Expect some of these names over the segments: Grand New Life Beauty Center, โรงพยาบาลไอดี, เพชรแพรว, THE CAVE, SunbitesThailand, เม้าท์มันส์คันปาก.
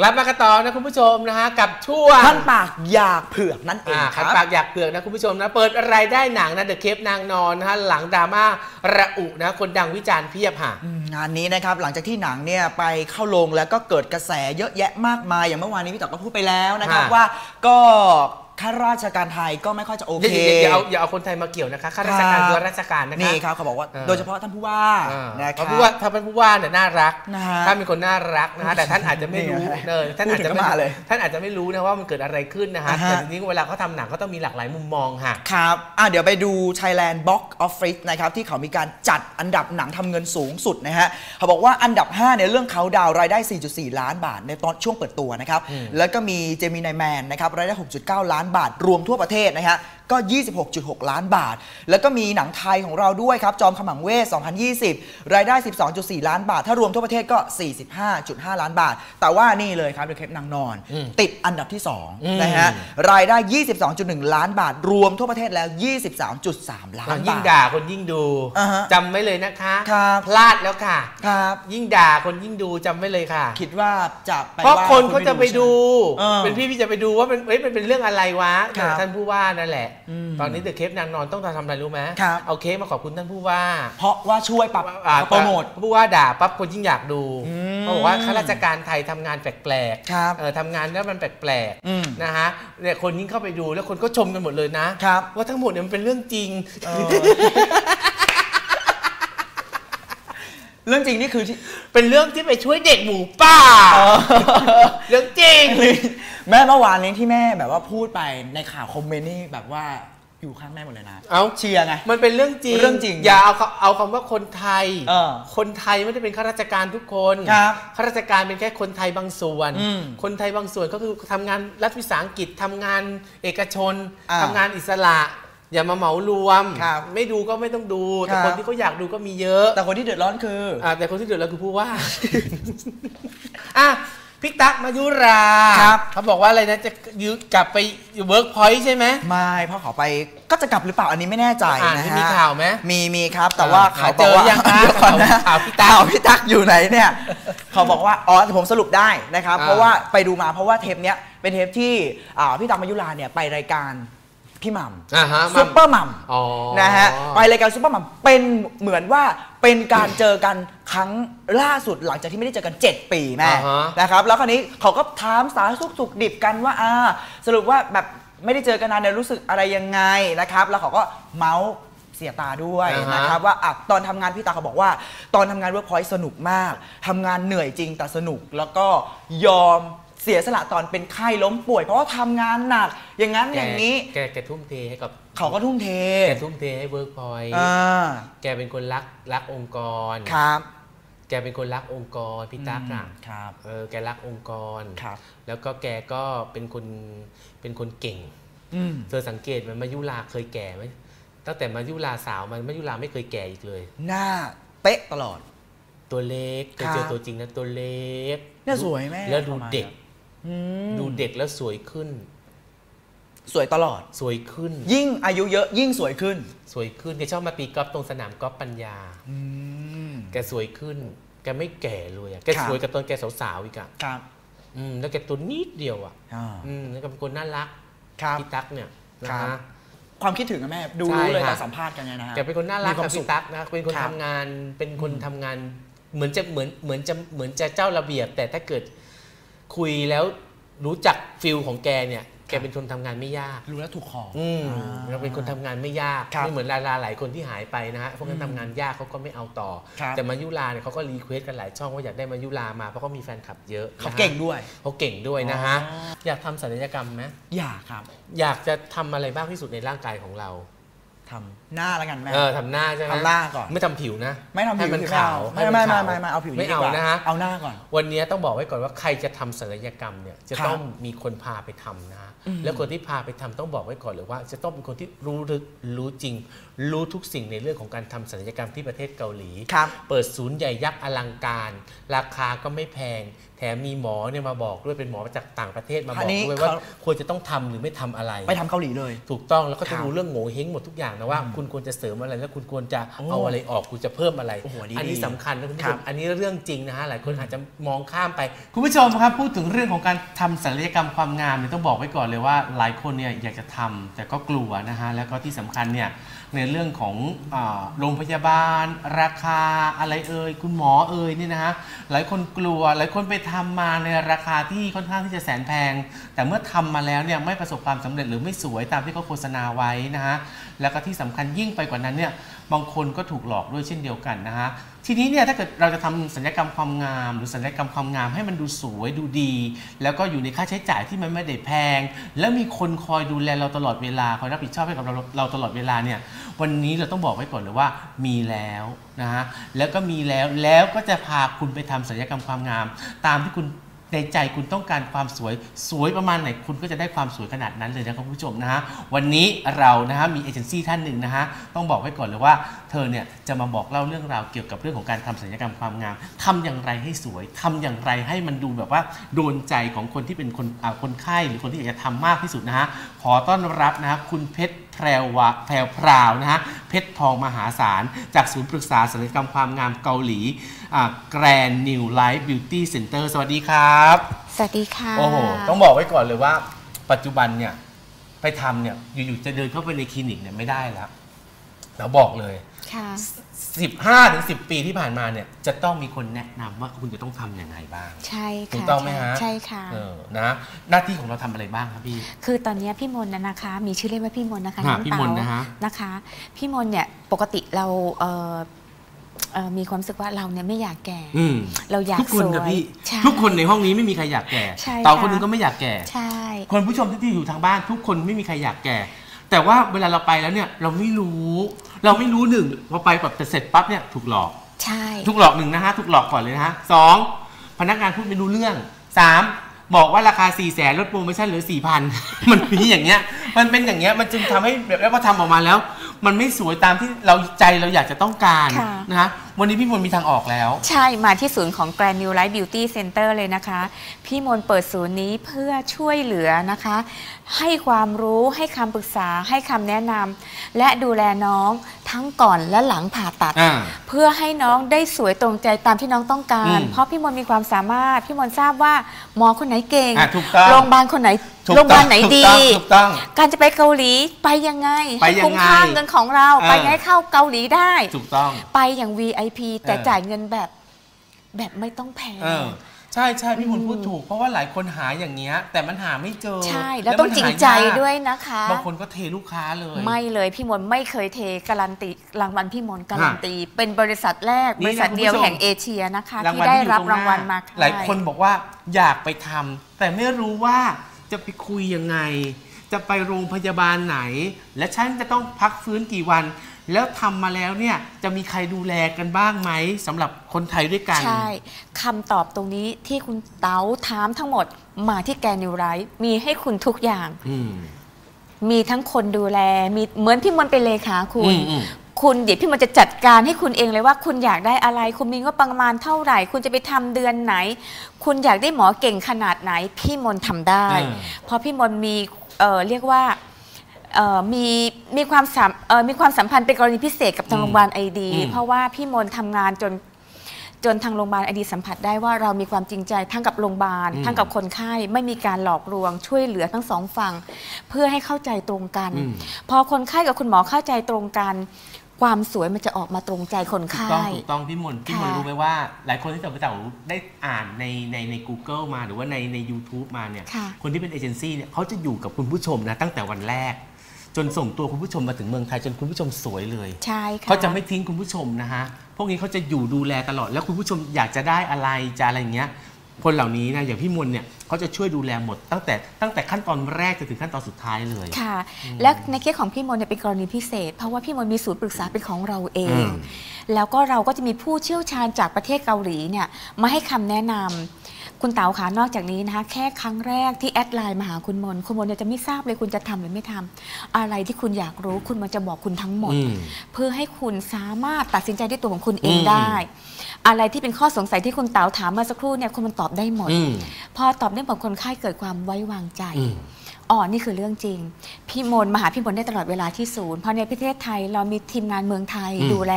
กลับมากันต่อนะคุณผู้ชมนะฮะกับช่วงคันปากอยากเผือกนั่นเองครับคันปากอยากเผือกนะคุณผู้ชมนะเปิดรายได้หนังนะเดอะเคฟนางนอนนะฮะหลังดราม่าระอุนะคนดังวิจารณ์เพียบฮะงานนี้นะครับหลังจากที่หนังเนี่ยไปเข้าโรงแล้วก็เกิดกระแสเยอะแยะมากมายอย่างเมื่อวานนี้พี่ต๋องก็พูดไปแล้วนะครับว่าก็ข้าราชการไทยก็ไม่ค่อยจะโอเคอย่าเอาคนไทยมาเกี่ยวนะคะข้าราชการตัวราชการนะคะนี่ครับเขาบอกว่าโดยเฉพาะท่านผู้ว่านะครับท่านผู้ว่าเนี่ยน่ารักถ้ามีคนน่ารักนะคะแต่ท่านอาจจะไม่รู้เลยท่านอาจจะไม่รู้นะว่ามันเกิดอะไรขึ้นนะฮะแต่ทีนี้เวลาเขาทำหนังก็ต้องมีหลากหลายมุมมองค่ะครับเดี๋ยวไปดู Thailand Box Office นะครับที่เขามีการจัดอันดับหนังทำเงินสูงสุดนะฮะเขาบอกว่าอันดับ5ในเรื่องเขาดาวรายได้ 4.4 ล้านบาทในตอนช่วงเปิดตัวนะครับแล้วก็มี Gemini Man นะครับรายได้ 6.9 ล้านบาทรวมทั่วประเทศนะฮะก็ 26.6 ล้านบาทแล้วก็มีหนังไทยของเราด้วยครับจอมขมังเวท 2020 รายได้ 12.4 ล้านบาทถ้ารวมทั่วประเทศก็ 45.5 ล้านบาทแต่ว่านี่เลยครับเดอะเคฟนางนอนติดอันดับที่2นะฮะรายได้ 22.1 ล้านบาทรวมทั่วประเทศแล้ว 23.3 ล้านบาทยิ่งด่าคนยิ่งดูจำไว้เลยนะคะพลาดแล้วค่ะยิ่งด่าคนยิ่งดูจำไว้เลยค่ะคิดว่าจะเพราะคนเขาจะไปดูเป็นพี่จะไปดูว่ามันเป็นเรื่องอะไรวะท่านผู้ว่านั่นแหละตอนนี้เดอะเคฟนางนอนต้องทำอะไรรู้ไหมเอาเค้กมาขอบคุณท่านผู้ว่าเพราะว่าช่วยปรับโปรโมทผู้ว่าด่าปั๊บคนยิ่งอยากดูเขาบอกว่าข้าราชการไทยทำงานแปลกๆทำงานแล้วมันแปลกๆนะฮะเนี่ยคนยิ่งเข้าไปดูแล้วคนก็ชมกันหมดเลยนะว่าทั้งหมดเนี่ยมันเป็นเรื่องจริงเรื่องจริงนี่คือเป็นเรื่องที่ไปช่วยเด็กหมูป่าเรื่องจริงแม่เมื่อวานนี้ที่แม่แบบว่าพูดไปในข่าวคอมเมนต์นี่แบบว่าอยู่ข้างแม่หมดเลยนะเอาเชียร์ไงมันเป็นเรื่องจริงอย่าเอาคำว่าคนไทยคนไทยไม่ได้เป็นข้าราชการทุกคนข้าราชการเป็นแค่คนไทยบางส่วนคนไทยบางส่วนก็คือทำงานรัฐวิสาหกิจทำงานเอกชนทำงานอิสระอย่ามาเหมารวมไม่ดูก็ไม่ต้องดูแต่คนที่เขาอยากดูก็มีเยอะแต่คนที่เดือดร้อนคือแต่คนที่เดือดร้อนคือผู้ว่าพี่ตั๊กมายุราเขาบอกว่าอะไรนะจะยืดกลับไปเวิร์กพอยต์ใช่ไหมไม่เพราะเขาไปก็จะกลับหรือเปล่าอันนี้ไม่แน่ใจนะฮะมีข่าวไหมมีครับแต่ว่าเขาบอกว่าข่าวพี่ตั๊กอยู่ไหนเนี่ยเขาบอกว่าอ๋อผมสรุปได้นะครับเพราะว่าไปดูมาเพราะว่าเทปเนี้ยเป็นเทปที่พี่ตั๊กมายุราเนี่ยไปรายการพี่หม่ำซุปเปอร์หม่ำนะฮะไปรายการซุปเปอร์หม่ำเป็นเหมือนว่าเป็นการเจอกันครั้งล่าสุดหลังจากที่ไม่ได้เจอกัน7ปีแม่นะครับแล้วคราวนี้เขาก็ถามสารทุกข์สุขดิบกันว่าสรุปว่าแบบไม่ได้เจอกันนานรู้สึกอะไรยังไงนะครับแล้วเขาก็เมาส์เสียตาด้วยนะครับว่าตอนทำงานพี่ตาเขาบอกว่าตอนทำงานเวิร์คพอยต์สนุกมากทำงานเหนื่อยจริงแต่สนุกแล้วก็ยอมเสียสละตอนเป็นไข้ล้มป่วยเพราะว่าทำงานหนักอย่างนั้นอย่างนี้แกทุ่มเทให้กับเขาก็ทุ่มเทแกทุ่มเทให้เวิร์กพอยต์แกเป็นคนรักองค์กรครับแกเป็นคนรักองค์กรพี่ตั๊กครับแกรักองค์กรครับแล้วก็แกก็เป็นคนเก่งเธอสังเกตไหมมายุราเคยแก่ไหมตั้งแต่มายุราสาวมายุราไม่เคยแก่อีกเลยหน้าเป๊ะตลอดตัวเล็กเคยเจอตัวจริงนะตัวเล็กน่าสวยแม่แล้วดูเด็กแล้วสวยขึ้นสวยตลอดสวยขึ้นยิ่งอายุเยอะยิ่งสวยขึ้นสวยขึ้นแกชอบมาตีกอล์ฟตรงสนามกอล์ฟปัญญาแกสวยขึ้นแกไม่แก่เลยแกสวยกับตอนแกสาวๆอีกอ่ะครับแล้วแกตัวนิดเดียวอ่ะแล้วก็เป็นคนน่ารักพี่ตั๊กเนี่ยนะฮะความคิดถึงแม่ดูรู้เลยการสัมภาษณ์กันนะฮะแกเป็นคนน่ารักกับพี่ตั๊กนะเป็นคนทำงานเป็นคนทำงานเหมือนจะเจ้าระเบียบแต่ถ้าเกิดคุยแล้วรู้จักฟิลของแกเนี่ยแกเป็นคนทำงานไม่ยากรู้แล้วถูกของเราเป็นคนทำงานไม่ยากไม่เหมือนดาราหลายคนที่หายไปนะฮะพวกนั้นทำงานยากเขาก็ไม่เอาต่อแต่มายุราเนี่ยเขาก็รีเควสกันหลายช่องว่าอยากได้มายุรามาเพราะเขามีแฟนคลับเยอะเขาเก่งด้วยเขาเก่งด้วยนะฮะอยากทำศัลยกรรมไหมอยากครับอยากจะทำอะไรบ้างที่สุดในร่างกายของเราทำหน้าแล้วกันแม่ทำหน้าใช่ไหมทำหน้าก่อนไม่ทำผิวนะไม่ทำผิวมันขาวไม่เอาผิวไม่เอานะฮะเอาหน้าก่อนวันนี้ต้องบอกไว้ก่อนว่าใครจะทำศัลยกรรมเนี่ยจะต้องมีคนพาไปทำนะแล้วคนที่พาไปทำต้องบอกไว้ก่อนเลยว่าจะต้องเป็นคนที่รู้ลึกรู้จริงรู้ทุกสิ่งในเรื่องของการทำศัลยกรรมที่ประเทศเกาหลีเปิดศูนย์ใหญ่ยักษ์อลังการราคาก็ไม่แพงแถมมีหมอเนี่ยมาบอกด้วยเป็นหมอจากต่างประเทศมาบอกด้วยว่าควรจะต้องทำหรือไม่ทำอะไรไปทำเกาหลีเลยถูกต้องแล้วก็จะรู้เรื่องโง่เฮงหมดทุกอย่าง นะว่าคุณควรจะเสริมอะไรแล้วคุณควรจะเอาอะไรออกคุณจะเพิ่มอะไรอันนี้สำคัญนะคุณผู้ชมอันนี้เรื่องจริงนะฮะหลายคนอาจจะมองข้ามไปคุณผู้ชมครับพูดถึงเรื่องของการทำศัลยกรรมความงามเนี่ยต้องบอกไว้ก่อนเลยว่าหลายคนเนี่ยอยากจะทำแต่ก็กลัวนะฮะแล้วก็ที่สำคัญเนี่ยในเรื่องของโรงพยาบาลราคาอะไรเอ่ยคุณหมอเอ่ยนี่นะฮะหลายคนกลัวหลายคนไปทำมาในราคาที่ค่อนข้างที่จะแสนแพงแต่เมื่อทำมาแล้วเนี่ยไม่ประสบความสำเร็จหรือไม่สวยตามที่เขาโฆษณาไว้นะฮะแล้วก็ที่สำคัญยิ่งไปกว่านั้นเนี่ยบางคนก็ถูกหลอกด้วยเช่นเดียวกันนะฮะทีนี้เนี่ยถ้าเกิดเราจะทำศัลยกรรมความงามหรือศัลยกรรมความงามให้มันดูสวยดูดีแล้วก็อยู่ในค่าใช้จ่ายที่มันไม่ได้แพงแล้วมีคนคอยดูแลเราตลอดเวลาคอยรับผิดชอบให้กับเราตลอดเวลาเนี่ยวันนี้เราต้องบอกไว้ก่อนเลยว่ามีแล้วนะฮะแล้วก็มีแล้วก็จะพาคุณไปทำศัลยกรรมความงามตามที่คุณในใจคุณต้องการความสวยประมาณไหนคุณก็จะได้ความสวยขนาดนั้นเลยนะครับผู้ชมนะฮะวันนี้เรานะฮะมีเอเจนซี่ท่านหนึ่งนะฮะต้องบอกไว้ก่อนเลยว่าเธอเนี่ยจะมาบอกเล่าเรื่องราวเกี่ยวกับเรื่องของการทำศัลยกรรมความงามทำอย่างไรให้สวยทำอย่างไรให้มันดูแบบว่าโดนใจของคนที่เป็นคนไข้หรือคนที่อยากจะทำมากที่สุดนะฮะขอต้อนรับนะฮะคุณเพชรแพรวนะฮะเพชรทองมหาศาลจากศูนย์ปรึกษาศัลยกรรมความงามเกาหลีGrand New Life Beauty Center สวัสดีครับสวัสดีค่ะโอ้โหต้องบอกไว้ก่อนเลยว่าปัจจุบันเนี่ยไปทำเนี่ยอยู่ๆจะเดินเข้าไปในคลินิกเนี่ยไม่ได้แล้วแล้วบอกเลยค่ะ 15-10 ปีที่ผ่านมาเนี่ยจะต้องมีคนแนะนำว่าคุณจะต้องทำยังไงบ้างใช่ค่ะถูกต้องไหมฮะใช่ค่ะนะหน้าที่ของเราทำอะไรบ้างครับพี่คือตอนนี้พี่มนต์นะคะมีชื่อเรียกว่าพี่มนต์นะคะพี่มนต์นะคะพี่มนต์เนี่ยปกติเรามีความรู้สึกว่าเราเนี่ยไม่อยากแก่เราอยากสวยทุกคนกับพี่ทุกคนในห้องนี้ไม่มีใครอยากแก่เต่าคนนึงก็ไม่อยากแก่ใช่คนผู้ชมที่อยู่ทางบ้านทุกคนไม่มีใครอยากแก่แต่ว่าเวลาเราไปแล้วเนี่ยเราไม่รู้หนึ่งพอไปแบบเสร็จปั๊บเนี่ยถูกหลอกใช่ถูกหลอกหนึ่งนะฮะถูกหลอกก่อนเลยนะฮะ2พนักงานพูดไม่รู้เรื่อง3บอกว่าราคา400,000ลดโปรโมชั่นเหลือ4,000มันมีอย่างเงี้ยมันเป็นอย่างเงี้ยมันจึงทำให้แบบแล้วพอทำออกมาแล้วมันไม่สวยตามที่เราใจเราอยากจะต้องการนะคะวันนี้พี่มนต์มีทางออกแล้วใช่มาที่ศูนย์ของ Grand New Life Beauty Center เลยนะคะพี่มนต์เปิดศูนย์นี้เพื่อช่วยเหลือนะคะให้ความรู้ให้คำปรึกษาให้คำแนะนำและดูแลน้องทั้งก่อนและหลังผ่าตัดเพื่อให้น้องได้สวยตรงใจตามที่น้องต้องการเพราะพี่มนต์มีความสามารถพี่มนต์ทราบว่าหมอคนไหนเก่งโรงพยาบาลคนไหนโรงพยาบาลไหนดีการจะไปเกาหลีไปยังไงให้คุ้มค่าเงินของเราไปให้เข้าเกาหลีได้ถูกต้องไปอย่าง VIP แต่จ่ายเงินแบบไม่ต้องแพงใช่ใช่พี่มนต์พูดถูกเพราะว่าหลายคนหาอย่างเงี้ยแต่มันหาไม่เจอใช่แล้วต้องจริงใจด้วยนะคะบางคนก็เทลูกค้าเลยไม่เลยพี่มนต์ไม่เคยเทการันตีรางวัลพี่มนต์การันตีเป็นบริษัทแรกบริษัทเดียวแห่งเอเชียนะคะที่ได้รับรางวัลมาหลายคนบอกว่าอยากไปทำแต่ไม่รู้ว่าจะไปคุยยังไงจะไปโรงพยาบาลไหนและฉันจะต้องพักฟื้นกี่วันแล้วทำมาแล้วเนี่ยจะมีใครดูแลกันบ้างไหมสำหรับคนไทยด้วยกันใช่คำตอบตรงนี้ที่คุณเต๋าถามทั้งหมดมาที่แกนิวไรท์มีให้คุณทุกอย่างมีทั้งคนดูแลมีเหมือนพี่มนต์เป็นเลขาคุณเดี๋ยวพี่มนต์จะจัดการให้คุณเองเลยว่าคุณอยากได้อะไรคุณมีงบประมาณเท่าไหร่คุณจะไปทำเดือนไหนคุณอยากได้หมอเก่งขนาดไหนพี่มนต์ทำได้เพราะพี่มนต์มีเรียกว่ามีความสัมพันธ์เป็นกรณีพิเศษกับทางโรงพยาบาลไอดีเพราะว่าพี่มนต์ทำงานจนทางโรงพยาบาลไอดีสัมผัสได้ว่าเรามีความจริงใจทั้งกับโรงพยาบาลทั้งกับคนไข้ไม่มีการหลอกลวงช่วยเหลือทั้งสองฝั่งเพื่อให้เข้าใจตรงกันพอคนไข้กับคุณหมอเข้าใจตรงกันความสวยมันจะออกมาตรงใจคนไข้ถูกต้องพี่มนต์รู้ไหมว่าหลายคนที่เต่าได้อ่านใน Google มาหรือว่าใน YouTube มาเนี่ยคนที่เป็นเอเจนซี่เนี่ยเขาจะอยู่กับคุณผู้ชมนะตั้งแต่วันแรกจนส่งตัวคุณผู้ชมมาถึงเมืองไทยจนคุณผู้ชมสวยเลยใช่ค่ะเขาจะไม่ทิ้งคุณผู้ชมนะฮะพวกนี้เขาจะอยู่ดูแลตลอดแล้วคุณผู้ชมอยากจะได้อะไรจะอะไรอย่างเงี้ยคนเหล่านี้นะอย่างพี่มนต์เนี่ยเขาจะช่วยดูแลหมดตั้งแต่ขั้นตอนแรกจนถึงขั้นตอนสุดท้ายเลยค่ะและในเคสของพี่มนต์เนี่ยเป็นกรณีพิเศษเพราะว่าพี่มนต์มีศูนย์ปรึกษาเป็นของเราเองแล้วก็เราก็จะมีผู้เชี่ยวชาญจากประเทศเกาหลีเนี่ยมาให้คำแนะนำคุณเต๋าค่ะนอกจากนี้นะคะแค่ครั้งแรกที่แอดไลน์มาหาคุณมนต์คุณมนต์จะไม่ทราบเลยคุณจะทำหรือไม่ทำอะไรที่คุณอยากรู้คุณมันจะบอกคุณทั้งหมดเพื่อให้คุณสามารถตัดสินใจด้วยตัวของคุณเองได้อะไรที่เป็นข้อสงสัยที่คุณเต๋าถามมาสักครู่เนี่ยคุณมันตอบได้หมดพอตอบได้หมดคนไข้เกิดความไว้วางใจ นี่คือเรื่องจริงพี่มนมาหาพี่มนได้ตลอดเวลาที่ศูนย์เพราะในประเทศไทยเรามีทีมงานเมืองไทยดูแล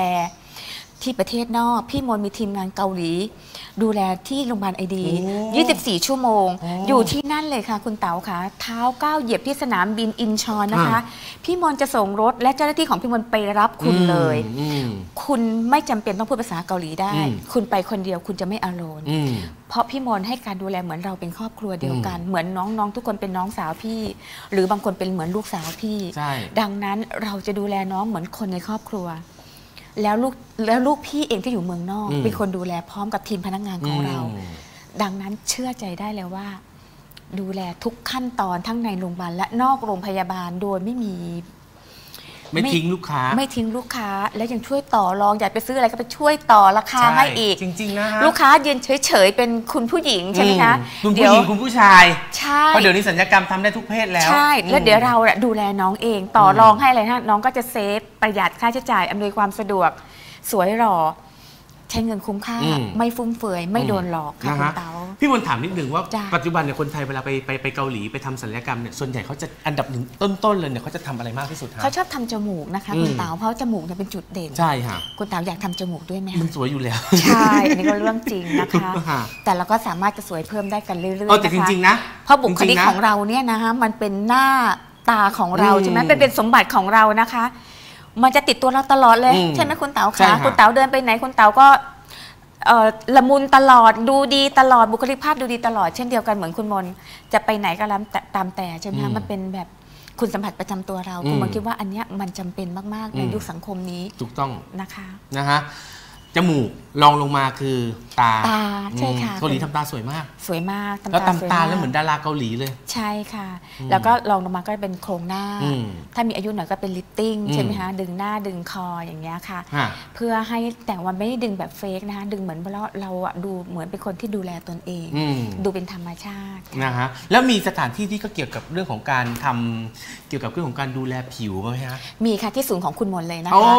ที่ประเทศนอกพี่มนมีทีมงานเกาหลีดูแลที่โรงพยาบาลไอดี24ชั่วโมง อยู่ที่นั่นเลยค่ะคุณเต๋าค่ะเท้าก้าวเหยียบที่สนามบินอินชอนนะคะพี่มนจะส่งรถและเจ้าหน้าที่ของพี่มนไปรับคุณเลยคุณไม่จำเป็นต้องพูดภาษาเกาหลีได้คุณไปคนเดียวคุณจะไม่อโลนเพราะพี่มนให้การดูแลเหมือนเราเป็นครอบครัวเดียวกันเหมือนน้องๆทุกคนเป็นน้องสาวพี่หรือบางคนเป็นเหมือนลูกสาวพี่ดังนั้นเราจะดูแลน้องเหมือนคนในครอบครัวแล้วลูกพี่เองที่อยู่เมืองนอกเป็นคนดูแลพร้อมกับทีมพนักงานของเราดังนั้นเชื่อใจได้แล้วว่าดูแลทุกขั้นตอนทั้งในโรงพยาบาลและนอกโรงพยาบาลโดยไม่ทิ้งลูกค้าไม่ทิ้งลูกค้าและยังช่วยต่อรองอยากไปซื้ออะไรก็ไปช่วยต่อราคาให้อีกจริงๆนะลูกค้ายืนเฉยๆเป็นคุณผู้หญิงใช่ไหมคะคุณผู้หญิงคุณผู้ชายใช่เพราะเดี๋ยวนี้สัญญากรรมทำได้ทุกเพศแล้วใช่แล้วเดี๋ยวเราดูแลน้องเองต่อรองให้อะไรนะน้องก็จะเซฟประหยัดค่าใช้จ่ายอำนวยความสะดวกสวยหล่อใช้เงินคุ้มค่าไม่ฟุ่มเฟือยไม่โดนหลอกค่ะคุณเต๋าพี่มนถามนิดนึงว่าปัจจุบันเนี่ยคนไทยเวลาไปเกาหลีไปทำศัลยกรรมเนี่ยส่วนใหญ่เขาจะอันดับหนึ่งต้นๆเลยเนี่ยเขาจะทำอะไรมากที่สุดเขาชอบทำจมูกนะคะคุณเต๋าเพราะจมูกเนี่ยเป็นจุดเด่นใช่ค่ะคุณเต๋าอยากทำจมูกด้วยไหมมันสวยอยู่แล้วใช่อันนี้ก็เรื่องจริงนะคะแต่เราก็สามารถจะสวยเพิ่มได้กันเรื่อยๆนะคะแต่จริงๆนะเพราะบุคลิกของเราเนี่ยนะคะมันเป็นหน้าตาของเราใช่ไหมเป็นสมบัติของเรานะคะมันจะติดตัวเราตลอดเลยใช่ไหมคุณเต๋าคะคุณเต๋าเดินไปไหนคุณเต๋าก็ละมุนตลอดดูดีตลอดบุคลิกภาพดูดีตลอดเช่นเดียวกันเหมือนคุณมนจะไปไหนก็ตามแต่ใช่ไหมคะมันเป็นแบบคุณสมบัติประจำตัวเราคุณมนคิดว่าอันเนี้ยมันจำเป็นมากๆในยุคสังคมนี้ถูกต้องนะคะจมูกลองลงมาคือตาใช่ค่ะเกาหลีทำตาสวยมากสวยมากแล้วทำตาแล้วเหมือนดาราเกาหลีเลยใช่ค่ะแล้วก็ลองลงมาก็เป็นโครงหน้าถ้ามีอายุหน่อยก็เป็นลิปติ้งใช่ไหมคะดึงหน้าดึงคออย่างเงี้ยค่ะเพื่อให้แต่ว่าไม่ได้ดึงแบบเฟกนะคะดึงเหมือนเราดูเหมือนเป็นคนที่ดูแลตนเองดูเป็นธรรมชาตินะฮะแล้วมีสถานที่ที่ก็เกี่ยวกับเรื่องของการทำเกี่ยวกับเรื่องของการดูแลผิวไหมคะมีค่ะที่ศูนย์ของคุณมนเลยนะคะ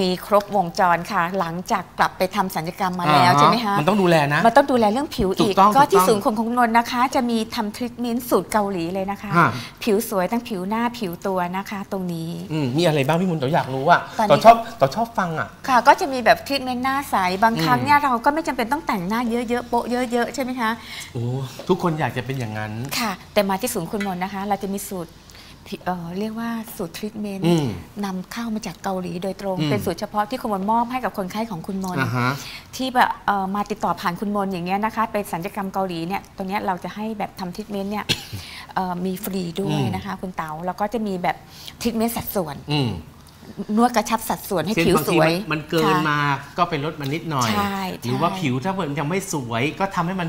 มีครบวงจรค่ะหลังจากกลับไปทำศัลยกรรมมาแล้วใช่ไหมคะมันต้องดูแลนะมันต้องดูแลเรื่องผิวอีกก็ที่ศูนย์ของนนท์นะคะจะมีทำทรีทเมนต์สูตรเกาหลีเลยนะคะผิวสวยทั้งผิวหน้าผิวตัวนะคะตรงนี้มีอะไรบ้างพี่มนต์เราอยากรู้ว่าต่อชอบฟังอ่ะค่ะก็จะมีแบบทรีทเมนต์หน้าใสบางครั้งเนี่ยเราก็ไม่จำเป็นต้องแต่งหน้าเยอะๆโป๊ะเยอะๆใช่ไหมคะโอ้ทุกคนอยากจะเป็นอย่างนั้นค่ะแต่มาที่ศูนย์คุณมนต์นะคะเราจะมีสูตรเรียกว่าสูตรทรีทเมนต์นำเข้ามาจากเกาหลีโดยตรงเป็นสูตรเฉพาะที่คุณมนมอบให้กับคนไข้ของคุณมนที่แบบมาติดต่อผ่านคุณมนอย่างเงี้ยนะคะไปศัลยกรรมเกาหลีเนี่ยตัวเนี้ยเราจะให้แบบทำทรีทเมนต์เนี่ยมีฟรีด้วยนะคะคุณเต๋าแล้วก็จะมีแบบทรีทเมนต์สัดส่วนนวดกระชับสัดส่วนให้ผิวสวยมันเกินมาก็ไปลดมันนิดหน่อยหรือว่าผิวถ้ามันยังไม่สวยก็ทำให้มัน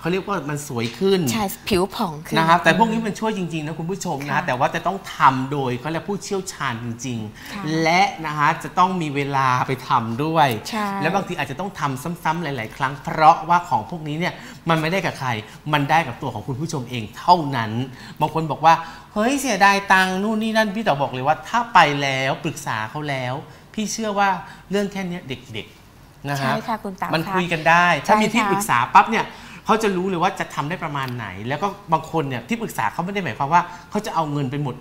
เขาเรียกว่ามันสวยขึ้นใช่ผิวผ่องขึ้นนะครับแต่พวกนี้มันช่วยจริงๆนะคุณผู้ชมนะแต่ว่าจะต้องทำโดยเขาเรียกผู้เชี่ยวชาญจริงๆและนะคะจะต้องมีเวลาไปทำด้วยและบางทีอาจจะต้องทำซ้ำๆหลายๆครั้งเพราะว่าของพวกนี้เนี่ยมันไม่ได้กับใครมันได้กับตัวของคุณผู้ชมเองเท่านั้นบางคนบอกว่าเฮ้ยเสียดายตังค์นู่นนี่นั่นพี่เต๋อบอกเลยว่าถ้าไปแล้วปรึกษาเขาแล้วพี่เชื่อว่าเรื่องแค่นี้เด็กๆนะฮะมันคุยกันได้ถ้ามีที่ปรึกษาปั๊บเนี่ยเขาจะรู้เลยว่าจะทำได้ประมาณไหนแล้วก็บางคนเนี่ยที่ปรึกษาเขาไม่ได้หมายความว่าเขาจะเอาเงินไปหมด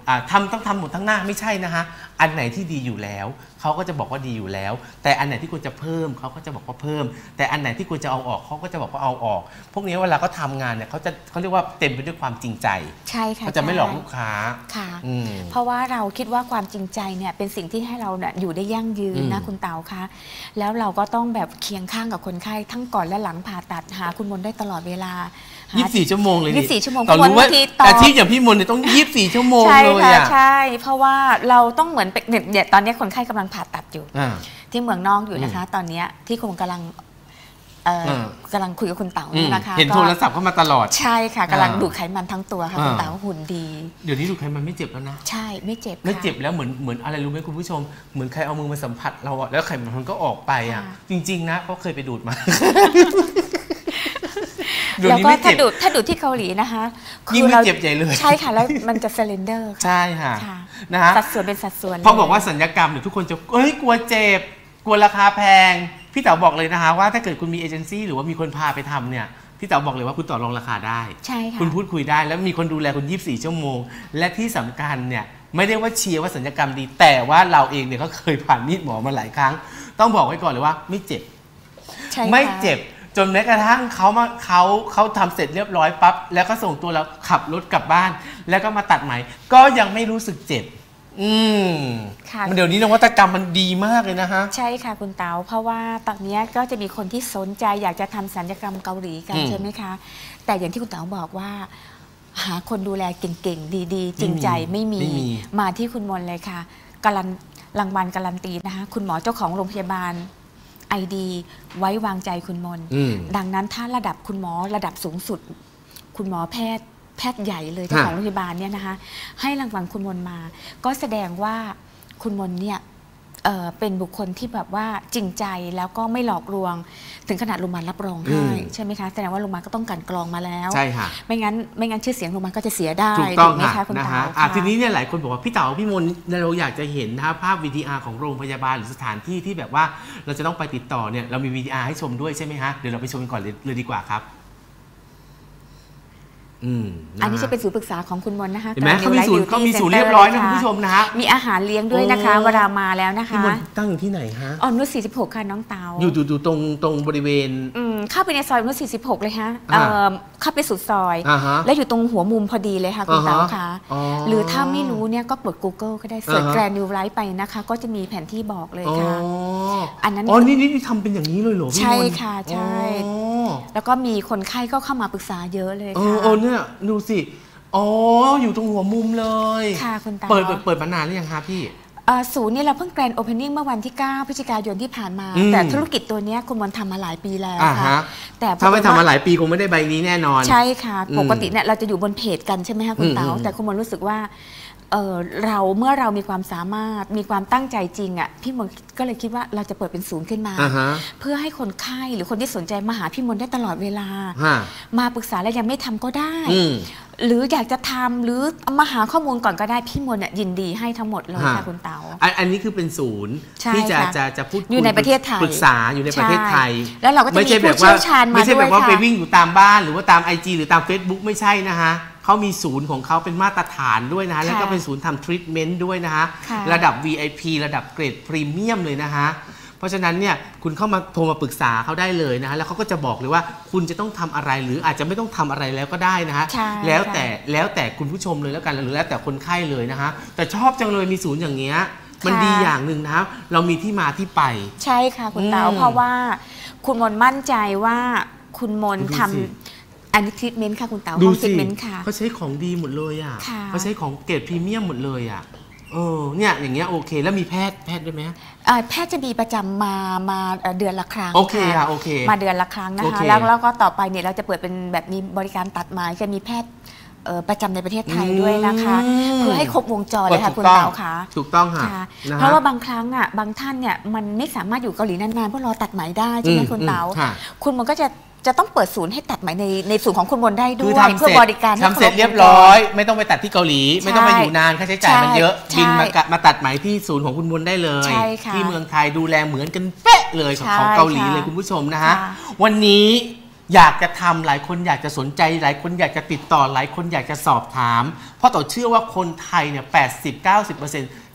ต้องทำหมดทั้งหน้าไม่ใช่นะฮะอันไหนที่ดีอยู่แล้วเขาก็จะบอกว่าดีอยู่แล้วแต่อันไหนที่ควรจะเพิ่มเขาก็จะบอกว่าเพิ่มแต่อันไหนที่ควรจะเอาออกเขาก็จะบอกว่าเอาออกพวกนี้เวลาเขาทำงานเนี่ยเขาเรียกว่าเต็มไปด้วยความจริงใจใช่ค่ะเขาจะไม่หลอกลูกค้าค่ะเพราะว่าเราคิดว่าความจริงใจเนี่ยเป็นสิ่งที่ให้เราเนี่ยอยู่ได้ยั่งยืนนะคุณเต๋าคะแล้วเราก็ต้องแบบเคียงข้างกับคนไข้ทั้งก่อนและหลังผ่าตัดหาคุณมนได้ตลอดเวลา24ชั่วโมงเลย24ชั่วโมงต่อรู้ว่าอาชีพอย่างพี่มนเนี่ยต้อง24ชั่วโมงเลยอ่ะใช่เพราะว่าเราต้องเหมือนเนี่ยตอนนี้คนไข้กำลังผ่าตัดอยู่ที่เมืองนอกอยู่นะคะตอนนี้ที่คุณกำลังคุยกับคุณเต๋านะคะเห็นโทรศัพท์เข้ามาตลอดใช่ค่ะกำลังดูดไขมันทั้งตัวค่ะคุณเต๋าหุ่นดีเดี๋ยวนี้ดูดไขมันไม่เจ็บแล้วนะใช่ไม่เจ็บไม่เจ็บแล้วเหมือนอะไรรู้ไหมคุณผู้ชมเหมือนใครเอามือมาสัมผัสเราแล้วไขมันก็ออกไปอ่ะจริงๆนะก็เคยไปดูดมาแล้วก็ถ้าดูดที่เกาหลีนะคะยิ่งไม่เจ็บใหญ่เลยใช่ค่ะแล้วมันจะเซเลนเดอร์ใช่ค่ะนะฮะสัดส่วนเป็นสัดส่วนพอบอกว่าศัลยกรรมเนี่ยทุกคนจะเอ้ยกลัวเจ็บกลัวราคาแพงพี่เต๋อบอกเลยนะคะว่าถ้าเกิดคุณมีเอเจนซี่หรือว่ามีคนพาไปทำเนี่ย พี่เต๋าบอกเลยว่าคุณต่อรองราคาได้ใช่ค่ะคุณพูดคุยได้แล้วมีคนดูแลคุณ24ชั่วโมงและที่สำคัญเนี่ยไม่ได้ว่าเชียร์ว่าศัลยกรรมดีแต่ว่าเราเองเนี่ยก็เคยผ่านมีดหมอมาหลายครั้งต้องบอกไว้ก่อนเลยว่าไม่เจ็บไม่เจ็บจนแม้กระทั่งเขาทำเสร็จเรียบร้อยปั๊บแล้วก็ส่งตัวเราขับรถกลับบ้านแล้วก็มาตัดไหมก็ยังไม่รู้สึกเจ็บมันเดี๋ยวนี้นวัตกรรมมันดีมากเลยนะฮะใช่ค่ะคุณเต๋าเพราะว่าตอนนี้ก็จะมีคนที่สนใจอยากจะทำศัลยกรรมเกาหลีกันใช่ไหมคะแต่อย่างที่คุณเต๋าบอกว่าหาคนดูแลเก่งๆดีๆจริงใจไม่มีมาที่คุณมนเลยค่ะการันรางวัลการันตีนะคะคุณหมอเจ้าของโรงพยาบาลไอดีไว้วางใจคุณมนดังนั้นถ้าระดับคุณหมอระดับสูงสุดคุณหมอแพทย์ใหญ่เลยเจ้าของโรงพยาบาลเนี่ยนะคะให้รางวัลคุณมนมาก็แสดงว่าคุณมนเนี่ยเป็นบุคคลที่แบบว่าจริงใจแล้วก็ไม่หลอกลวงถึงขนาดโรงพยาบาลรับรองให้ใช่ไหมคะแสดงว่าโรงพยาบาลก็ต้องการกรองมาแล้วใช่ค่ะไม่งั้นชื่อเสียงโรงพยาบาลก็จะเสียได้ถูกต้องค่ะคุณเต๋าทีนี้เนี่ยหลายคนบอกว่าพี่เต๋าพี่มนเราอยากจะเห็นนะคะภาพวีดีอาร์ของโรงพยาบาลหรือสถานที่ที่แบบว่าเราจะต้องไปติดต่อเนี่ยเรามีวีดีอาร์ให้ชมด้วยใช่ไหมคะเดี๋ยวเราไปชมกันก่อนเลยดีกว่าครับอันนี้จะเป็นศูนย์ปรึกษาของคุณมนนะคะเห็นไหมเขามีศูนย์เรียบร้อยนะคุณผู้ชมนะคะมีอาหารเลี้ยงด้วยนะคะเวลามาแล้วนะคะคุณมนตั้งอยู่ที่ไหนฮะอ่อนนุช46ค่ะน้องเตาอยู่ตรงบริเวณเข้าไปในซอยอ่อนนุช46เลยฮะเข้าไปสุดซอยและอยู่ตรงหัวมุมพอดีเลยค่ะคุณเตาค่ะหรือถ้าไม่รู้เนี่ยก็กด Google ก็ได้เสิร์ชแกรนด์นิวไลท์ไปนะคะก็จะมีแผนที่บอกเลยค่ะอันนั้นนี่ทำเป็นอย่างนี้เลยเหรอพี่มนใช่ค่ะใช่แล้วก็มีคนไข้ก็เข้ามาปรึกษาเยอะเลยค่ะเนี่ยดูสิอ๋ออยู่ตรงหัวมุมเลยค่ะคุณตาเปิดมานานหรือยังคะพี่ศูนย์เนี่ยเราเพิ่งแกรนด์โอเพนนิ่งเมื่อวันที่9พฤศจิกายนที่ผ่านมาแต่ธุรกิจตัวนี้คุณมนทำมาหลายปีแล้วค่ะแต่ถ้าไม่ทำมาหลายปีคงไม่ได้ใบนี้แน่นอนใช่ค่ะปกติเนี่ยเราจะอยู่บนเพจกันใช่ไหมคะคุณเต๋าแต่คุณมนรู้สึกว่าเราเมื่อเรามีความสามารถมีความตั้งใจจริงอ่ะพี่มนก็เลยคิดว่าเราจะเปิดเป็นศูนย์ขึ้นมาเพื่อให้คนไข้หรือคนที่สนใจมาหาพี่มนได้ตลอดเวลามาปรึกษาแล้วยังไม่ทำก็ได้หรืออยากจะทำหรือมาหาข้อมูลก่อนก็ได้พี่มนยินดีให้ทั้งหมดเลยค่ะคุณเต๋าอันนี้คือเป็นศูนย์ที่จะพูดอยู่ในประเทศไทยปรึกษาอยู่ในประเทศไทยแล้วเราก็จะมีผู้เชี่ยวชาญมาไม่ใช่แบบว่าไปวิ่งอยู่ตามบ้านหรือว่าตาม IG หรือตาม Facebook ไม่ใช่นะคะเขามีศูนย์ของเขาเป็นมาตรฐานด้วยนะฮะแล้วก็เป็นศูนย์ทำทรีทเมนต์ด้วยนะฮะระดับ VIP ระดับเกรดพรีเมียมเลยนะฮะเพราะฉะนั้นเนี่ยคุณเข้ามาโทรมาปรึกษาเขาได้เลยนะฮะแล้วเขาก็จะบอกเลยว่าคุณจะต้องทำอะไรหรืออาจจะไม่ต้องทำอะไรแล้วก็ได้นะฮะแล้วแต่คุณผู้ชมเลยแล้วกันหรือแล้วแต่คนไข้เลยนะฮะแต่ชอบจังเลยมีศูนย์อย่างเงี้ยมันดีอย่างหนึ่งนะเรามีที่มาที่ไปใช่ค่ะคุณเต๋าเพราะว่าคุณมนมั่นใจว่าคุณมนทำอันนี้ทรีทเมนต์ค่ะคุณเต๋าดูสิเขาใช้ของดีหมดเลยอ่ะเขาใช้ของเกรดพรีเมียมหมดเลยอ่ะเนี่ยอย่างเงี้ยโอเคแล้วมีแพทย์ด้วยไหมแพทย์จะมีประจำมาเดือนละครั้งโอเคค่ะโอเคมาเดือนละครั้งนะคะแล้วก็ต่อไปเนี่ยเราจะเปิดเป็นแบบมีบริการตัดไม้จะมีแพทย์ประจำในประเทศไทยด้วยนะคะเพื่อให้ครบวงจรเลยค่ะคุณเต๋าค่ะถูกต้องค่ะเพราะว่าบางครั้งอ่ะบางท่านเนี่ยมันไม่สามารถอยู่เกาหลีนานๆเพื่อรอตัดไหมได้ใช่ไหมคุณเต๋าคุณมันก็จะต้องเปิดศูนย์ให้ตัดไหมในศูนย์ของคุณมนได้ด้วยเพื่อบริการทำเสร็จเรียบร้อยไม่ต้องไปตัดที่เกาหลีไม่ต้องไปอยู่นานค่าใช้จ่ายมันเยอะบินมาตัดไหมที่ศูนย์ของคุณมนได้เลยที่เมืองไทยดูแลเหมือนกันเป๊ะเลยของเกาหลีเลยคุณผู้ชมนะฮะวันนี้อยากจะทำหลายคนอยากจะสนใจหลายคนอยากจะติดต่อหลายคนอยากจะสอบถามเพราะต่อเชื่อว่าคนไทยเนี่ย80-90%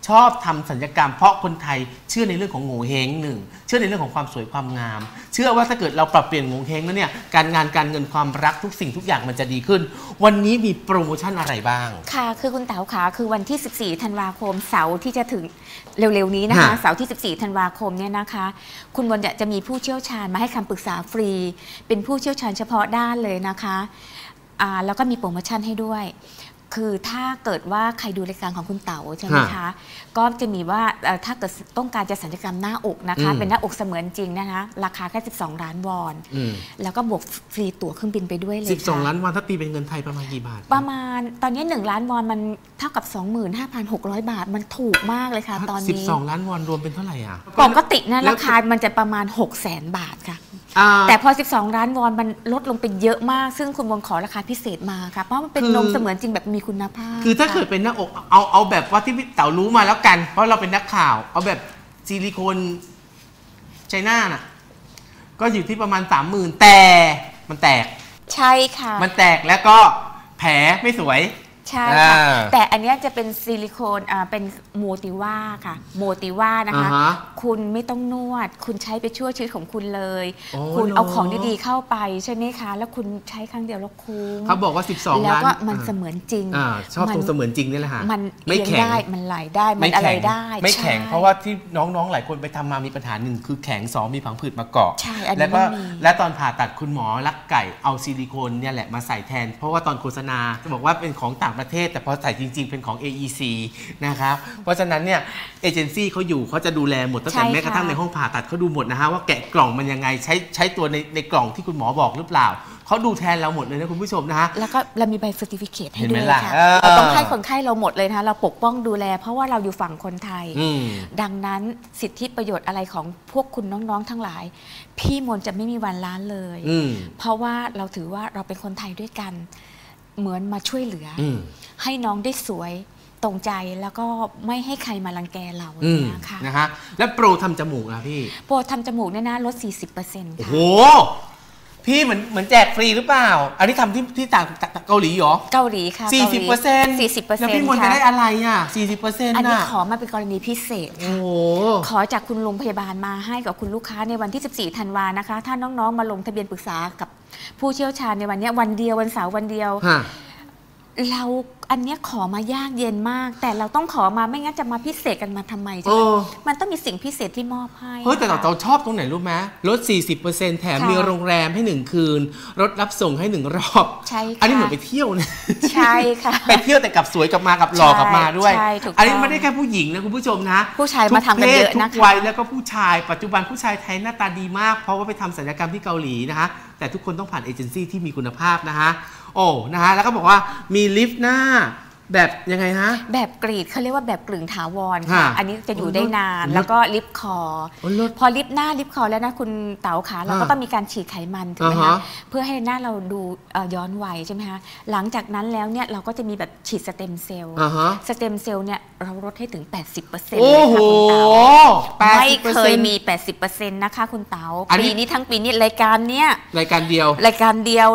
ชอบทำศัลยกรรมเพราะคนไทยเชื่อในเรื่องของโง่เฮงหนึ่งเชื่อในเรื่องของความสวยความงามเชื่อว่าถ้าเกิดเราปรับเปลี่ยนโง่เฮงแล้วเนี่ยการงานการเงินความรักทุกสิ่งทุกอย่างมันจะดีขึ้นวันนี้มีโปรโมชั่นอะไรบ้างค่ะคือคุณเต๋าขาคือวันที่14ธันวาคมเสาร์ที่จะถึงเร็วๆนี้นะคะเสาร์ที่14ธันวาคมเนี่ยนะคะคุณมนจะมีผู้เชี่ยวชาญมาให้คำปรึกษาฟรีเป็นผู้เชี่ยวชาญเฉพาะด้านเลยนะคะแล้วก็มีโปรโมชั่นให้ด้วยคือถ้าเกิดว่าใครดูรายการของคุณเต๋าใช่ไหมคะก็จะมีว่าถ้าเกิดต้องการจะศัลยกรรมหน้าอกนะคะเป็นหน้าอกเสมือนจริงนะคะราคาแค่12 ล้านวอนแล้วก็บวกฟรีตั๋วเครื่องบินไปด้วยเลย12 ล้านวอนถ้าตีเป็นเงินไทยประมาณกี่บาทประมาณตอนนี้1 ล้านวอนมันเท่ากับ 25,600 บาทมันถูกมากเลยค่ะตอนนี้12 ล้านวอนรวมเป็นเท่าไหร่อ่ะปกตินะราคามันจะประมาณ 600,000 บาทค่ะแต่พอ12 ล้านวอนมันลดลงไปเยอะมากซึ่งคุณมนขอราคาพิเศษมาค่ะเพราะมันเป็นนมเสมือนจริงแบบมีคุณภาพคือถ้าเกิดเป็นหน้าอกเอาแบบว่าที่พี่เต๋ารู้มาแล้วกันเพราะเราเป็นนักข่าวเอาแบบซิลิโคนไชน่าน่ะก็อยู่ที่ประมาณ30,000แต่มันแตก ใช่ค่ะมันแตกแล้วก็แผลไม่สวยใช่ค่ะแต่อันนี้จะเป็นซิลิโคนเป็นโมติว่าค่ะโมติว่านะคะคุณไม่ต้องนวดคุณใช้ไปชั่วชีวิตของคุณเลยคุณเอาของดีๆเข้าไปใช่ไหมคะแล้วคุณใช้ครั้งเดียวแล้วคุ้มเขาบอกว่า12แล้วก็มันเสมือนจริงชอบตรงเสมือนจริงนี่แหละค่ะมันไม่แข็งได้มันไหลได้มันอะไรได้ไม่แข็งเพราะว่าที่น้องๆหลายคนไปทำมามีปัญหาหนึ่งคือแข็งสองมีผังผืดมาเกาะแล้วก็และตอนผ่าตัดคุณหมอลักไก่เอาซิลิโคนเนี่ยแหละมาใส่แทนเพราะว่าตอนโฆษณาจะบอกว่าเป็นของต่างประเทศแต่พอใส่จริงๆเป็นของ AEC นะครับเพราะฉะนั้นเนี่ยเอเจนซี่เขาอยู่เขาจะดูแลหมดตั้งแต่แม้กระทั่งในห้องผ่าตัดเขาดูหมดนะฮะว่าแกะกล่องมันยังไงใช้ตัวในกล่องที่คุณหมอบอกหรือเปล่าเขาดูแทนเราหมดเลยนะคุณผู้ชมนะฮะแล้วก็เรามีใบเซอร์ติฟิเคตให้ด้วยค่ะเราต้องให้คนไข้เราหมดเลยนะเราปกป้องดูแลเพราะว่าเราอยู่ฝั่งคนไทยดังนั้นสิทธิประโยชน์อะไรของพวกคุณน้องๆทั้งหลายพี่มนจะไม่มีวันล้านเลยเพราะว่าเราถือว่าเราเป็นคนไทยด้วยกันเหมือนมาช่วยเหลือให้น้องได้สวยตรงใจแล้วก็ไม่ให้ใครมารังแกเรานะคะนะฮะแล้วโปรทำจมูกนะพี่โปรทำจมูกเนี่ยนะลด 40% ค่ะโอ้พี่เหมือนแจกฟรีหรือเปล่าอันนี้ทำที่ต่างเกาหลีเหรอเกาหลีค่ะ 40% 40% แล้วพี่มนจะได้อะไรอ่ะ 40% อันนี้ขอมาเป็นกรณีพิเศษค่ะขอจากคุณโรงพยาบาลมาให้กับคุณลูกค้าในวันที่14 ธันวานะคะถ้าน้องๆมาลงทะเบียนปรึกษากับผู้เชี่ยวชาญในวันนี้วันเดียววันเสาร์วันเดียวเราอันนี้ขอมายากเย็นมากแต่เราต้องขอมาไม่งั้นจะมาพิเศษกันมาทำไมใช่ไหมมันต้องมีสิ่งพิเศษที่มอบให้เฮ้ยแต่เราชอบตรงไหนรู้ไหมลด 40% แถมมีโรงแรมให้1คืนรถรับส่งให้1รอบใช่ค่ะอันนี้เหมือนไปเที่ยวนะใช่ค่ะไปเที่ยวแต่กลับสวยกลับมากลับหล่อกลับมาด้วยอันนี้ไม่ได้แค่ผู้หญิงนะคุณผู้ชมนะผู้ชายมาทำกันเยอะนะคะทุกวัยแล้วก็ผู้ชายปัจจุบันผู้ชายไทยหน้าตาดีมากเพราะว่าไปทำศัลยกรรมที่เกาหลีนะคะแต่ทุกคนต้องผ่านเอเจนซี่ที่มีคุณภาพนะคะโอ้นะฮะแล้วก็บอกว่ามีลิฟต์หน้าแบบยังไงฮะแบบกรีดเขาเรียกว่าแบบกลึงถาวรค่ะอันนี้จะอยู่ได้นานแล้วก็ลิฟต์คอพอลิฟต์หน้าลิฟต์คอแล้วนะคุณเต๋าขาเราก็ต้องมีการฉีดไขมันถูกไหมคะเพื่อให้หน้าเราดูย้อนวัยใช่ไหมคะหลังจากนั้นแล้วเนี่ยเราก็จะมีแบบฉีดสเต็มเซลล์สเต็มเซลล์เนี่ยเราลดให้ถึง 80% เลยค่ะคุณเต๋าไม่เคยมี 80% นะคะคุณเต๋าปีนี้ทั้งปีนี้รายการเนี้ยรายการเดียว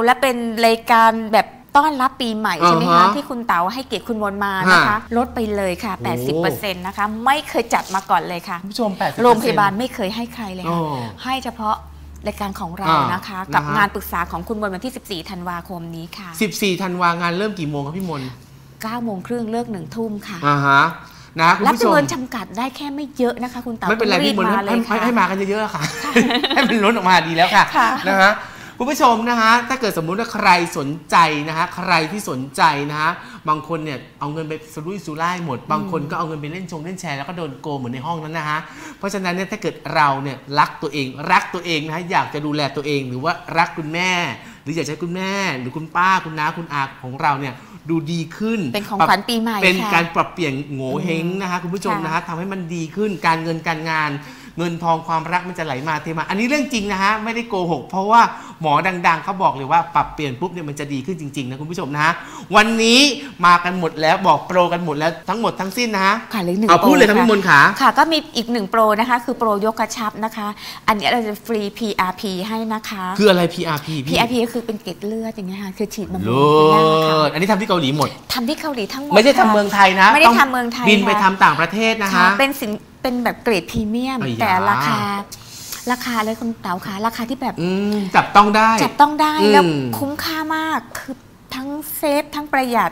และเป็นรายการแบบต้อนรับปีใหม่ใช่ไหมคะที่คุณเต๋าให้เกียรติคุณมนมานะคะลดไปเลยค่ะ 80% นะคะไม่เคยจัดมาก่อนเลยค่ะผู้ชม 80% โรงพยาบาลไม่เคยให้ใครเลยค่ะให้เฉพาะรายการของเรานะคะกับงานปรึกษาของคุณมนวันที่14 ธันวาคมนี้ค่ะ14 ธันวางานเริ่มกี่โมงครับพี่มน 9 โมงครึ่งเลิก 1 ทุ่มค่ะนะรับจำนวนจำกัดได้แค่ไม่เยอะนะคะคุณเต๋าไม่เป็นไรพี่มนให้มากันเยอะๆค่ะให้มันล้นออกมาดีแล้วค่ะนะคะคุณผู้ชมนะฮะถ้าเกิดสมมุติว่าใครสนใจนะฮะใครที่สนใจนะฮะบางคนเนี่ยเอาเงินไปสุรุ่ยสุร่ายหมดบางคนก็เอาเงินไปเล่นชงเล่นแชร์แล้วก็โดนโกงเหมือนในห้องนั้นนะฮะเพราะฉะนั้นเนี่ยถ้าเกิดเราเนี่ยรักตัวเองนะฮะอยากจะดูแลตัวเองหรือว่ารักคุณแม่หรืออยากให้คุณแม่หรือคุณป้าคุณน้าคุณอาของเราเนี่ยดูดีขึ้นเป็นของขวัญปีใหม่เป็นการปรับเปลี่ยนโง่เฮงนะคะคุณผู้ชมนะฮะทำให้มันดีขึ้นการเงินการงานเงินทองความรักมันจะไหลมาเทมาอันนี้เรื่องจริงนะฮะไม่ได้โกหกเพราะว่าหมอดังๆเขาบอกเลยว่าปรับเปลี่ยนปุ๊บเนี่ยมันจะดีขึ้นจริงๆนะคุณผู้ชมนะฮะวันนี้มากันหมดแล้วบอกโปรกันหมดแล้วทั้งหมดทั้งสิ้นนะฮะค่ะเลยหนึ่งโปรเอาพูดเลยทั้งมวลค่ะค่ะก็มีอีก1โปรนะคะคือโปรยกกระชับนะคะอันนี้เราจะฟรี PRP ให้นะคะคืออะไร PRP ก็คือเป็นเกล็ดเลือดอย่างเงี้ยค่ะคือฉีดบำรุงเลือดค่ะอันนี้ทำที่เกาหลีหมดทำที่เกาหลีทั้งหมดไม่ได้ทำเมืองไทยนะไม่ได้ทำเมืองไทยบินไปทำต่างประเทศนะคะเป็นแบบเกรดพรีเมียมแต่ราคาเลยคุณเต๋าค่ะราคาที่แบบจับต้องได้แล้วคุ้มค่ามากคือทั้งเซฟทั้งประหยัด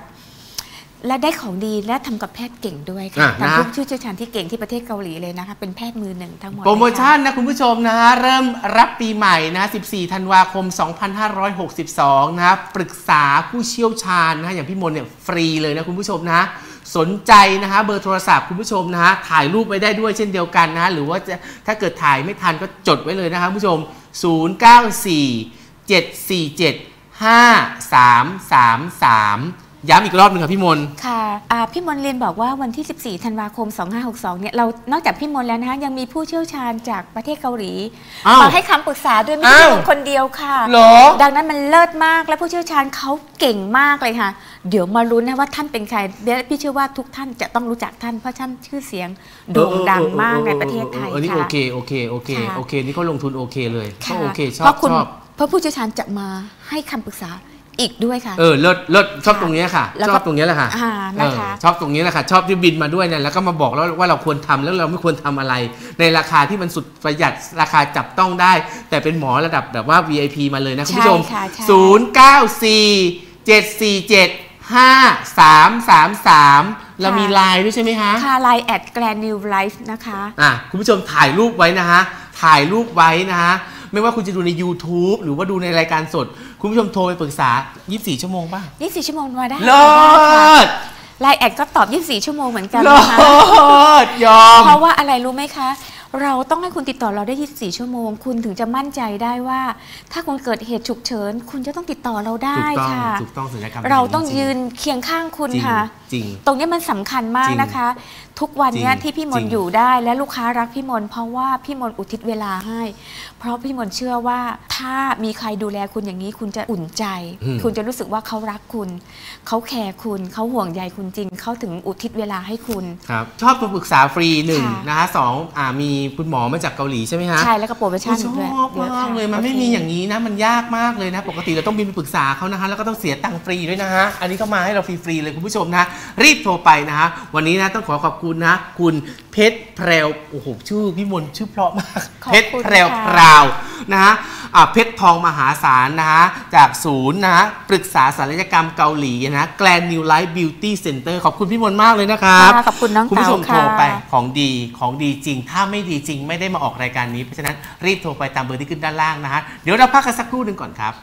และได้ของดีและทำกับแพทย์เก่งด้วยค่ะทำทุกชื่อเชี่ยวชาญที่เก่งที่ประเทศเกาหลีเลยนะคะเป็นแพทย์มือหนึ่งทั้งหมดโปรโมชั่นนะคุณผู้ชมนะฮะเริ่มรับปีใหม่นะ14 ธันวาคม 2562 นะปรึกษาผู้เชี่ยวชาญนะอย่างพี่มนเนี่ยฟรีเลยนะคุณผู้ชมนะสนใจนะคะเบอร์โทรศัพท์คุณผู้ชมนะฮะถ่ายรูปไว้ได้ด้วยเช่นเดียวกันนะหรือว่าถ้าเกิดถ่ายไม่ทันก็จดไว้เลยนะคะคุณผู้ชม094-747-5333ย้ำอีกรอบหนึ่งค่ะพี่มนค่ะพี่มนเรียนบอกว่าวันที่14 ธันวาคม 2562 เนี่ยเรานอกจากพี่มนแล้วนะคะยังมีผู้เชี่ยวชาญจากประเทศเกาหลีมาให้คำปรึกษาด้วยไม่ใช่คนเดียวค่ะดังนั้นมันเลิศมากและผู้เชี่ยวชาญเขาเก่งมากเลยค่ะเดี๋ยวมาลุ้นนะว่าท่านเป็นใครและพี่เชื่อว่าทุกท่านจะต้องรู้จักท่านเพราะท่านชื่อเสียงโด่งดังมากในประเทศไทยค่ะโอเคนี่เขาลงทุนโอเคเลยเพราะคุณ ราะผู้เชี่ยวชาญจะมาให้คำปรึกษาอีกด้วยค่ะเลิศชอบตรงนี้ค่ะชอบตรงนี้แหละค่ะชอบตรงนี้แหละค่ะชอบที่บินมาด้วยเนี่ยแล้วก็มาบอกแล้วว่าเราควรทำแล้วเราไม่ควรทำอะไรในราคาที่มันสุดประหยัดราคาจับต้องได้แต่เป็นหมอระดับแบบว่า VIP มาเลยนะคุณผู้ชม0947475333เรามีไลน์ด้วยใช่ไหมคะค่ะไลน์ @grandnewlife นะคะคุณผู้ชมถ่ายรูปไว้นะฮะถ่ายรูปไว้นะฮะไม่ว่าคุณจะดูใน YouTube หรือว่าดูในรายการสดคุณผู้ชมโทรไปปรึกษา24ชั่วโมงป่ะ24ชั่วโมงมาได้เลยไลน์แอดก็ตอบ24ชั่วโมงเหมือนกันนะคะยอมเพราะว่าอะไรรู้ไหมคะเราต้องให้คุณติดต่อเราได้24ชั่วโมงคุณถึงจะมั่นใจได้ว่าถ้าคุณเกิดเหตุฉุกเฉินคุณจะต้องติดต่อเราได้ค่ะถูกต้องสุดนะครับเราต้องยืนเคียงข้างคุณค่ะจริงตรงนี้มันสำคัญมากนะคะทุกวันนี้ที่พี่มนอยู่ได้และลูกค้ารักพี่มนเพราะว่าพี่มนอุทิศเวลาให้เพราะพี่มนเชื่อว่าถ้ามีใครดูแลคุณอย่างนี้คุณจะอุ่นใจคุณจะรู้สึกว่าเขารักคุณเขาแคร์คุณเขาห่วงใยคุณจริงเขาถึงอุทิศเวลาให้คุณครับชอบปรึกษาฟรีหนึ่งนะคะสองมีคุณหมอมาจากเกาหลีใช่ไหมฮะใช่แล้วก็โปรโมชั่นด้วยชอบมากเลยมันไม่มีอย่างนี้นะมันยากมากเลยนะปกติเราต้องบินไปปรึกษาเขานะคะแล้วก็ต้องเสียตังค์ฟรีด้วยนะฮะอันนี้ก็มาให้เราฟรีๆเลยคุณผู้ชมนะรีบโทรไปนะฮะวันนี้นะต้องขอขอบคุณนะคุณเพชรแพรวโอ้โหชื่อพี่มนชื่อเพราะมากเพชรแพรวนะฮะเพชรทองมหาศาลนะฮะจากศูนย์นะฮะปรึกษาศัลยกรรมเกาหลีนะแกลนนิวไลฟ์บิวตี้เซ็นเตอร์ขอบคุณพี่มนมากเลยนะครับขอบคุณน้องเต๋าค่ะคุณผู้ชมโทรไปของดีจริงถ้าไม่ดีจริงไม่ได้มาออกรายการนี้เพราะฉะนั้นรีบโทรไปตามเบอร์ที่ขึ้นด้านล่างนะฮะเดี๋ยวเราพักกันสักครู่หนึ่งก่อนครับ